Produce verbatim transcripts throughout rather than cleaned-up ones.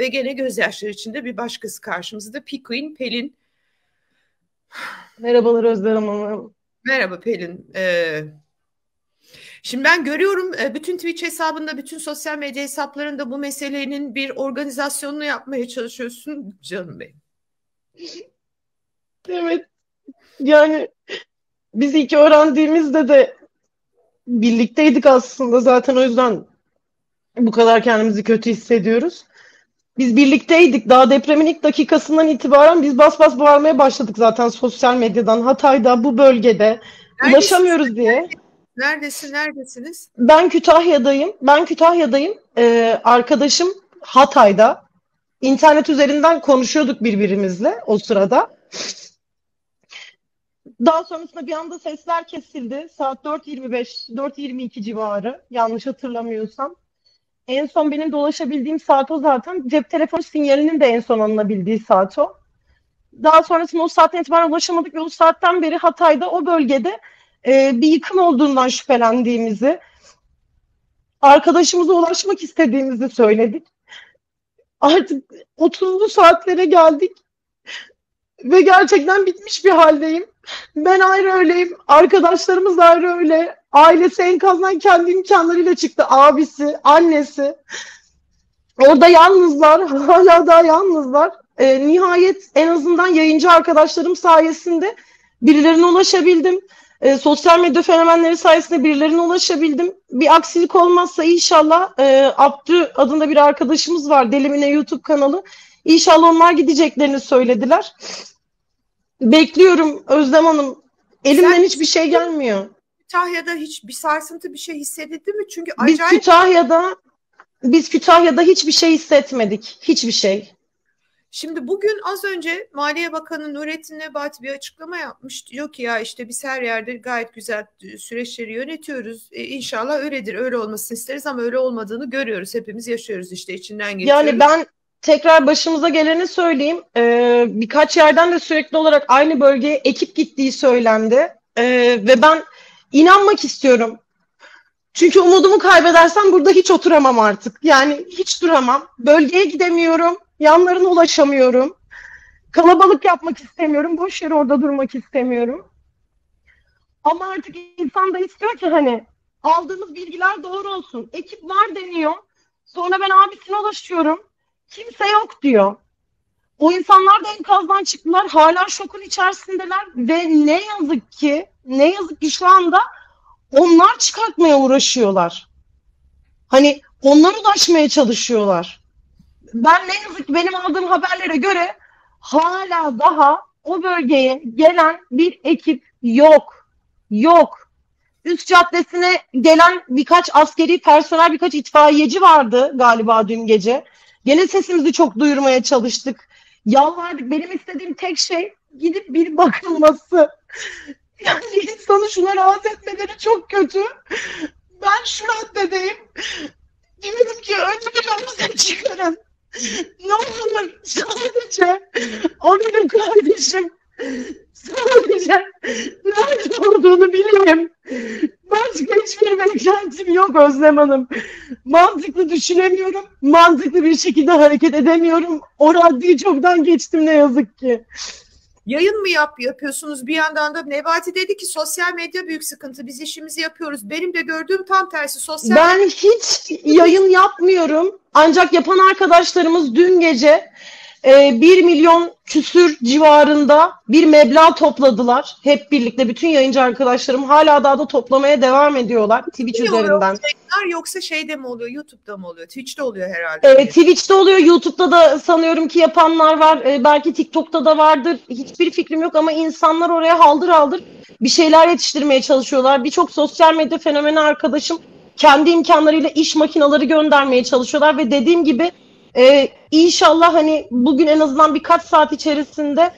Ve gene gözyaşları içinde bir başkası karşımızda. P-Queen, Pelin. Merhabalar Özlem Hanım. Merhaba Pelin. Ee, şimdi ben görüyorum bütün Twitch hesabında, bütün sosyal medya hesaplarında bu meselenin bir organizasyonunu yapmaya çalışıyorsun canım benim. Evet. Yani biz ilk öğrendiğimizde de birlikteydik aslında. Zaten o yüzden bu kadar kendimizi kötü hissediyoruz. Biz birlikteydik. Daha depremin ilk dakikasından itibaren biz bas bas bağırmaya başladık zaten sosyal medyadan. Hatay'da, bu bölgede. Neredesiniz? Ulaşamıyoruz diye. Neredesin, neredesiniz? Ben Kütahya'dayım. Ben Kütahya'dayım. Ee, arkadaşım Hatay'da. İnternet üzerinden konuşuyorduk birbirimizle o sırada. Daha sonrasında bir anda sesler kesildi. Saat dört yirmi beş, dört yirmi iki civarı. Yanlış hatırlamıyorsam. En son benim dolaşabildiğim saat o zaten. Cep telefonu sinyalinin de en son alınabildiği saat o. Daha sonrasında o saatten itibaren ulaşamadık ve o saatten beri Hatay'da o bölgede e, bir yıkım olduğundan şüphelendiğimizi, arkadaşımıza ulaşmak istediğimizi söyledik. Artık otuzlu saatlere geldik ve gerçekten bitmiş bir haldeyim. Ben ayrı öyleyim, arkadaşlarımız ayrı öyle. Ailesi enkazdan kendi imkanlarıyla çıktı. Abisi, annesi. Orada yalnızlar. Hala daha yalnızlar. E, nihayet en azından yayıncı arkadaşlarım sayesinde birilerine ulaşabildim. E, sosyal medya fenomenleri sayesinde birilerine ulaşabildim. Bir aksilik olmazsa inşallah e, Abdü adında bir arkadaşımız var. Deli Mine YouTube kanalı. İnşallah onlar gideceklerini söylediler. Bekliyorum Özlem Hanım. Elimden Sen... hiçbir şey gelmiyor. Kütahya'da hiç bir sarsıntı, bir şey hissedildi mi? Çünkü acayip... Biz Kütahya'da, biz Kütahya'da hiçbir şey hissetmedik. Hiçbir şey. Şimdi bugün az önce Maliye Bakanı Nurettin Nebati bir açıklama yapmış. Diyor ki ya işte biz her yerde gayet güzel süreçleri yönetiyoruz. E, inşallah öyledir. Öyle olmasını isteriz ama öyle olmadığını görüyoruz. Hepimiz yaşıyoruz işte, içinden geçiyoruz. Yani ben tekrar başımıza geleni söyleyeyim. Ee, birkaç yerden de sürekli olarak aynı bölgeye ekip gittiği söylendi. Ee, ve ben İnanmak istiyorum. Çünkü umudumu kaybedersem burada hiç oturamam artık. Yani hiç duramam. Bölgeye gidemiyorum. Yanlarına ulaşamıyorum. Kalabalık yapmak istemiyorum. Boş yere orada durmak istemiyorum. Ama artık insan da istiyor ki hani aldığımız bilgiler doğru olsun. Ekip var deniyor. Sonra ben abisine ulaşıyorum. Kimse yok diyor. O insanlar da enkazdan çıktılar. Hala şokun içerisindeler ve ne yazık ki ne yazık ki şu anda onlar çıkartmaya uğraşıyorlar. Hani onlara ulaşmaya çalışıyorlar. Ben ne yazık ki benim aldığım haberlere göre hala daha o bölgeye gelen bir ekip yok. Yok. Üst caddesine gelen birkaç askeri personel, birkaç itfaiyeci vardı galiba dün gece. Gene sesimizi çok duyurmaya çalıştık. Yalvardık. Benim istediğim tek şey gidip bir bakılması. Yani insanı şuna rahat etmeleri çok kötü. Ben şu raddedeyim. Dedim ki önce bir rahat çıkarın. Ne olur sadece o benim kardeşim. Sadece nerede olduğunu bileyim. Başka hiçbir beklentim yok Özlem Hanım. Mantıklı düşünemiyorum. Mantıklı bir şekilde hareket edemiyorum. O radyoyu çoktan geçtim ne yazık ki. Yayın mı yap yapıyorsunuz bir yandan da? Nebati dedi ki sosyal medya büyük sıkıntı. Biz işimizi yapıyoruz. Benim de gördüğüm tam tersi. Sosyal ben medya... hiç yayın yapmıyorum. Ancak yapan arkadaşlarımız dün gece bir milyon küsür civarında bir meblağ topladılar. Hep birlikte bütün yayıncı arkadaşlarım hala daha da toplamaya devam ediyorlar Twitch ne üzerinden. Oluyor, yoksa şeyde mi oluyor, YouTube'da mı oluyor? Twitch'te oluyor herhalde. Ee, Twitch'te oluyor, YouTube'da da sanıyorum ki yapanlar var. Ee, belki TikTok'ta da vardır. Hiçbir fikrim yok ama insanlar oraya haldır haldır bir şeyler yetiştirmeye çalışıyorlar. Birçok sosyal medya fenomeni arkadaşım kendi imkanlarıyla iş makineleri göndermeye çalışıyorlar ve dediğim gibi Ee, inşallah hani bugün en azından birkaç saat içerisinde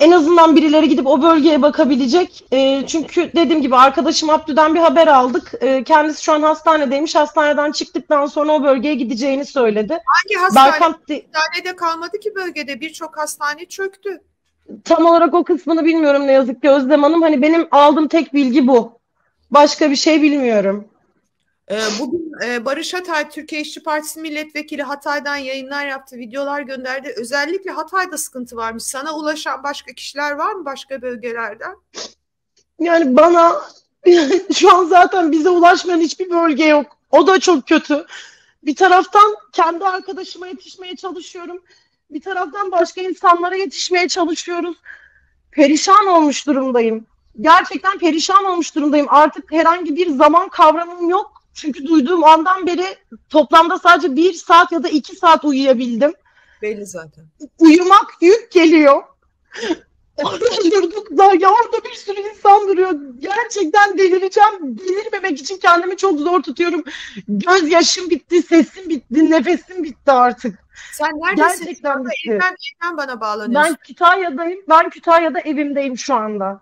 en azından birileri gidip o bölgeye bakabilecek. Ee, çünkü dediğim gibi arkadaşım Abdü'den bir haber aldık. Ee, kendisi şu an hastanedeymiş. Hastaneden çıktıktan sonra o bölgeye gideceğini söyledi. Hangi hastane? Berkant... Hastanede kalmadı ki bölgede. Birçok hastane çöktü. Tam olarak o kısmını bilmiyorum ne yazık ki Özlem Hanım. Hani benim aldığım tek bilgi bu. Başka bir şey bilmiyorum. Bugün Barış Atay, Türkiye İşçi Partisi milletvekili, Hatay'dan yayınlar yaptı, videolar gönderdi. Özellikle Hatay'da sıkıntı varmış. Sana ulaşan başka kişiler var mı başka bölgelerden? Yani bana şu an zaten bize ulaşmayan hiçbir bölge yok. O da çok kötü. Bir taraftan kendi arkadaşıma yetişmeye çalışıyorum. Bir taraftan başka insanlara yetişmeye çalışıyoruz. Perişan olmuş durumdayım. Gerçekten perişan olmuş durumdayım. Artık herhangi bir zaman kavramım yok. Çünkü duyduğum andan beri toplamda sadece bir saat ya da iki saat uyuyabildim. Belli zaten. Uyumak yük geliyor. Durduklar ya, orada bir sürü insan duruyor. Gerçekten delireceğim. Delirmemek için kendimi çok zor tutuyorum. Gözyaşım bitti, sesim bitti, nefesim bitti artık. Sen neredesin? Gerçekten bitti. Evden, evden bana bağlanıyorsun. Ben Kütahya'dayım. Ben Kütahya'da evimdeyim şu anda.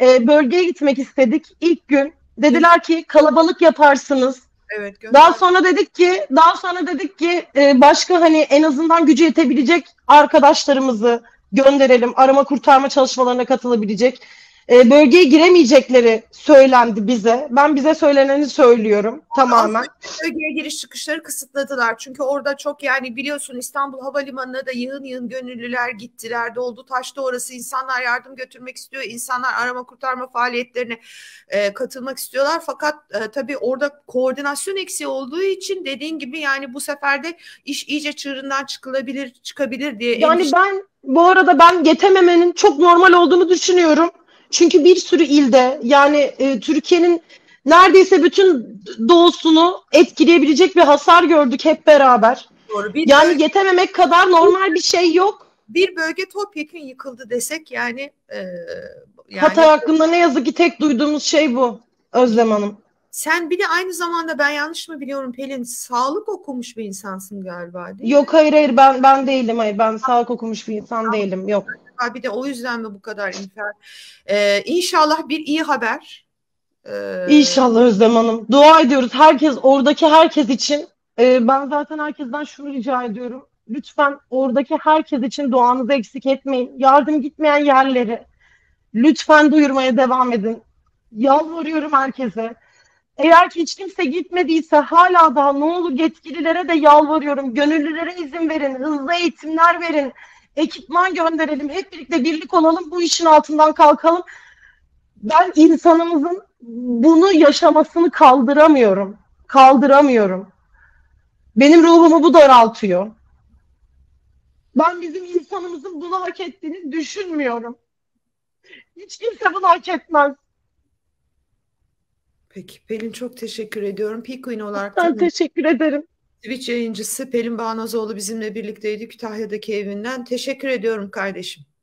Ee, bölgeye gitmek istedik ilk gün. Dediler ki kalabalık yaparsınız. Evet, daha sonra dedik ki, daha sonra dedik ki başka hani en azından gücü yetebilecek arkadaşlarımızı gönderelim. Arama kurtarma çalışmalarına katılabilecek. Bölgeye giremeyecekleri söylendi bize. Ben bize söyleneni söylüyorum tamamen. Aslında bölgeye giriş çıkışları kısıtladılar. Çünkü orada çok, yani biliyorsun, İstanbul Havalimanı'na da yığın yığın gönüllüler gittiler. Doldu taştı orası. İnsanlar yardım götürmek istiyor. İnsanlar arama kurtarma faaliyetlerine e, katılmak istiyorlar. Fakat e, tabii orada koordinasyon eksiği olduğu için dediğin gibi yani bu sefer de iş iyice çığırından çıkılabilir, çıkabilir diye. Yani endişe... ben bu arada ben yetememenin çok normal olduğunu düşünüyorum. Çünkü bir sürü ilde, yani e, Türkiye'nin neredeyse bütün doğusunu etkileyebilecek bir hasar gördük hep beraber. Doğru, bir yani bölge, yetememek kadar normal bir şey yok. Bir bölge topyekun yıkıldı desek yani, e, yani. Hatay hakkında ne yazık ki tek duyduğumuz şey bu Özlem Hanım. Sen bir de aynı zamanda, ben yanlış mı biliyorum Pelin, sağlık okumuş bir insansın galiba, değil Yok mi? hayır hayır ben ben değilim, hayır ben sağlık okumuş bir insan değilim, yok. Bir de o yüzden mi bu kadar infer? Ee, inşallah bir iyi haber. Ee... İnşallah Özlem Hanım. Dua ediyoruz herkes, oradaki herkes için. Ee, ben zaten herkesten şunu rica ediyorum. Lütfen oradaki herkes için duanızı eksik etmeyin. Yardım gitmeyen yerleri lütfen duyurmaya devam edin. Yalvarıyorum herkese. Eğer ki hiç kimse gitmediyse hala daha ne olur yetkililere de yalvarıyorum. Gönüllülere izin verin. Hızlı eğitimler verin. Ekipman gönderelim. Hep birlikte birlik olalım. Bu işin altından kalkalım. Ben insanımızın bunu yaşamasını kaldıramıyorum. Kaldıramıyorum. Benim ruhumu bu daraltıyor. Ben bizim insanımızın bunu hak ettiğini düşünmüyorum. Hiç kimse bunu hak etmez. Peki Pelin, çok teşekkür ediyorum. P-Queen olarak ben teşekkür ederim. Twitch yayıncısı Pelin Banazoğlu bizimle birlikteydi Kütahya'daki evinden. Teşekkür ediyorum kardeşim.